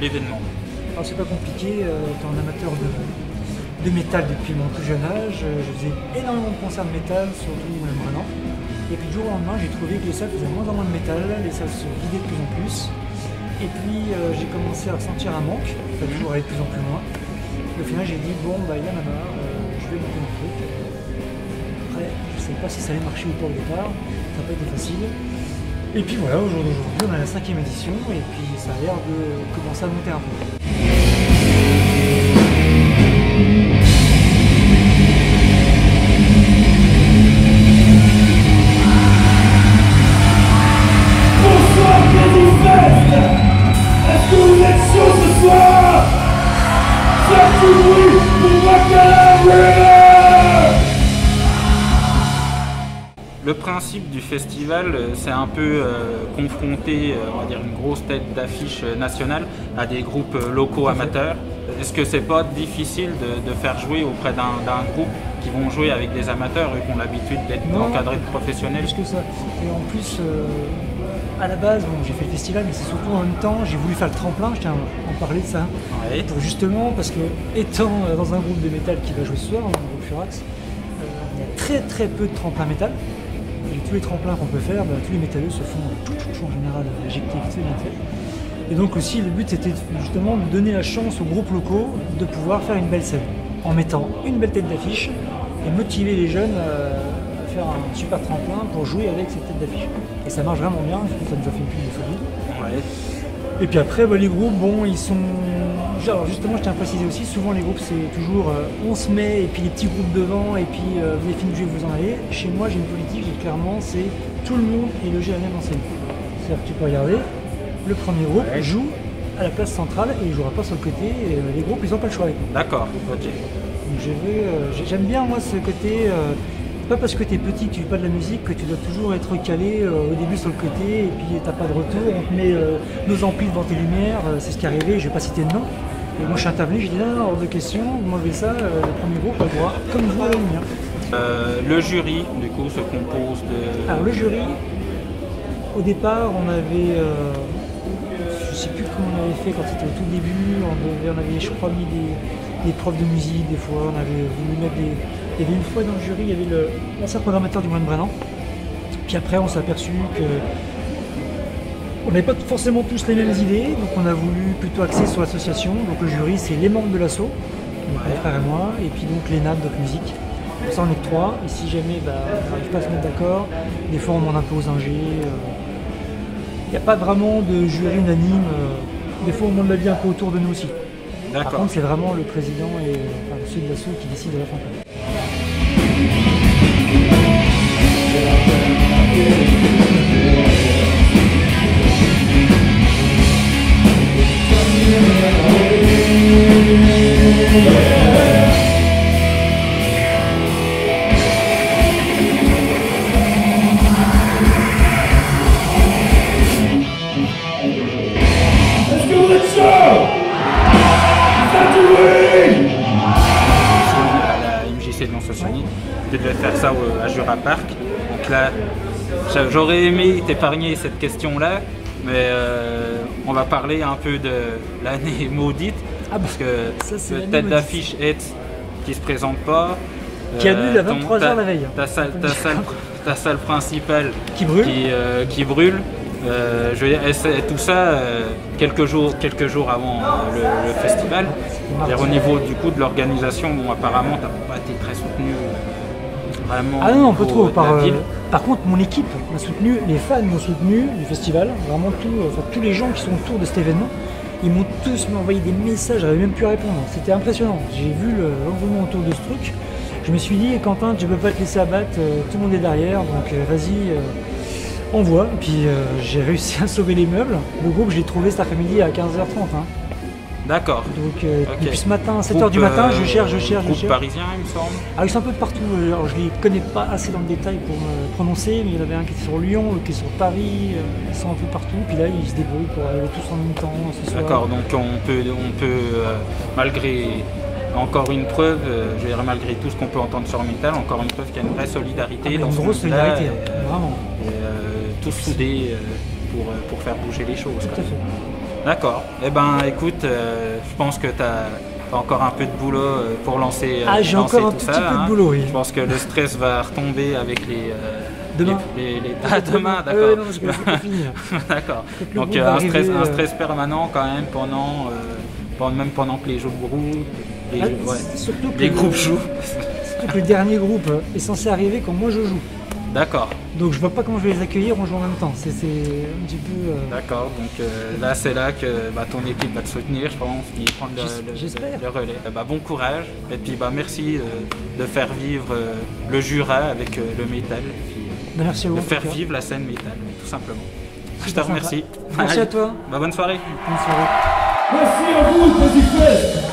l'événement? C'est pas compliqué, étant un amateur de métal depuis mon tout jeune âge, je faisais énormément de concerts de métal, surtout Moine Brennan. Et puis du jour au lendemain, j'ai trouvé que les salles faisaient moins en moins de métal, les salles se vidaient de plus en plus. Et puis j'ai commencé à ressentir un manque, ça toujours aller de plus en plus loin. Et au final, j'ai dit bon, bah il y en a marre, je vais monter mon truc. Après, je ne sais pas si ça allait marcher ou pas au départ, ça n'a pas été facile. Et puis voilà, aujourd'hui on a la 5e édition et puis ça a l'air de commencer à monter un peu. Le principe du festival, c'est un peu confronter, on va dire, une grosse tête d'affiche nationale à des groupes locaux amateurs. Est-ce que c'est pas difficile de faire jouer auprès d'un groupe qui vont jouer avec des amateurs et qui ont l'habitude d'être encadrés de professionnels? Plus que ça. Et en plus, à la base, bon, j'ai fait le festival, mais c'est surtout en même temps, j'ai voulu faire le tremplin, je tiens à en parler de ça. Ouais. Pour justement, parce que étant dans un groupe de métal qui va jouer ce soir, un groupe Furax, il y a très peu de tremplins métal. Et tous les tremplins qu'on peut faire, bah, tous les métalleux se font en général éjectés, c'est bien fait. Et donc aussi le but c'était justement de donner la chance aux groupes locaux de pouvoir faire une belle scène, en mettant une belle tête d'affiche et motiver les jeunes à faire un super tremplin pour jouer avec cette tête d'affiche. Et ça marche vraiment bien, ça nous a fait une pub de folie. Ouais. Et puis après bah, les groupes, bon ils sont... Alors justement je tiens à préciser aussi, souvent les groupes c'est toujours on se met et puis les petits groupes devant et puis vous avez fini de jouer vous en allez. Chez moi j'ai une politique et clairement c'est tout le monde est logé à la même enseigne. C'est-à-dire que tu peux regarder, le premier groupe joue à la place centrale et il jouera pas sur le côté, et, les groupes ils n'ont pas le choix avec nous. D'accord, ok. J'aime bien moi ce côté, pas parce que tu es petit que tu ne fais pas de la musique que tu dois toujours être calé au début sur le côté et puis t'as pas de retour, on te met nos amplis devant tes lumières, c'est ce qui est arrivé, je vais pas citer de nom. Et moi je suis intervenu, j'ai dit non, hors de question, vous m'enlevez ça, le premier groupe on voit comme vous à la lumière. Le jury, du coup, se compose de... Alors le jury, au départ, on avait... je ne sais plus comment on avait fait quand c'était au tout début, on avait, je crois, mis des profs de musique, des fois, on avait voulu mettre des... Il y avait une fois dans le jury, il y avait l'ancien programmateur du Moine Brennan. Puis après, on s'est aperçu que... On n'avait pas forcément tous les mêmes idées, donc on a voulu plutôt axer sur l'association. Donc le jury, c'est les membres de l'asso, mon frère et moi, et puis donc les nappes, donc musique. Comme ça, on est que trois, et si jamais bah, on n'arrive pas à se mettre d'accord, des fois on en impose un G. Il n'y a pas vraiment de jury unanime, des fois on demande l'avis un peu autour de nous aussi. Par contre, c'est vraiment le président et enfin, celui de l'asso qui décide de la fin. À la MJC de Montsouci, tu devais faire ça à Jura Park. Donc là, j'aurais aimé t'épargner cette question-là, mais on va parler un peu de l'année maudite, parce que le tête d'affiche qui se présente pas, qui annule à 23h la veille. Ta salle principale qui brûle. Qui brûle. Je veux dire, tout ça quelques jours avant le festival. Au niveau du coup de l'organisation, bon, apparemment tu n'as pas été très soutenu vraiment. Ah non, pas trop. Par contre, mon équipe m'a soutenu, les fans m'ont soutenu du festival, vraiment tous les gens qui sont autour de cet événement, ils m'ont tous envoyé des messages, j'avais même plus à répondre. C'était impressionnant. J'ai vu l'engouement autour de ce truc. Je me suis dit, Quentin, tu peux pas te laisser abattre, tout le monde est derrière, donc vas-y. On voit, et puis j'ai réussi à sauver les meubles. Le groupe, je l'ai trouvé cet après-midi à 15h30. Hein. D'accord. Donc okay. Depuis ce matin, à 7h du matin, je cherche. Parisien, il me semble. Ah, ils sont un peu de partout. Alors, je ne les connais pas assez dans le détail pour me prononcer, mais il y en avait un qui était sur Lyon, l'autre qui est sur Paris. Ils sont un peu partout, puis là, ils se débrouillent pour aller tous en même temps ce soir. D'accord, donc on peut malgré... Encore une preuve, je dirais malgré tout ce qu'on peut entendre sur métal, encore une preuve qu'il y a une vraie solidarité dans ce monde-là, vraiment. Tous soudés pour faire bouger les choses. Tout à fait. D'accord. Eh ben, écoute, je pense que tu as encore un peu de boulot pour lancer. Ah, j'ai encore un tout petit ça, peu de boulot, oui. Je pense que le stress va retomber avec les. Demain. Demain, d'accord. Non, parce que je peux finir. D'accord. Donc un stress permanent quand même pendant, même pendant que les jeux de groupe, les, surtout les groupes jouent. Surtout que le dernier groupe est censé arriver quand moi je joue. D'accord. Donc je vois pas comment je vais les accueillir en jouant en même temps. C'est un petit peu. D'accord. Donc là c'est là que ton équipe va te soutenir, je pense, et prendre le relais. Bon courage. Et puis merci de faire vivre le Jura avec le métal. Merci à vous. De faire vivre la scène métal, tout simplement. Je te remercie. Merci à toi. Bonne soirée. Bonne soirée. Merci à vous, Petit Fest.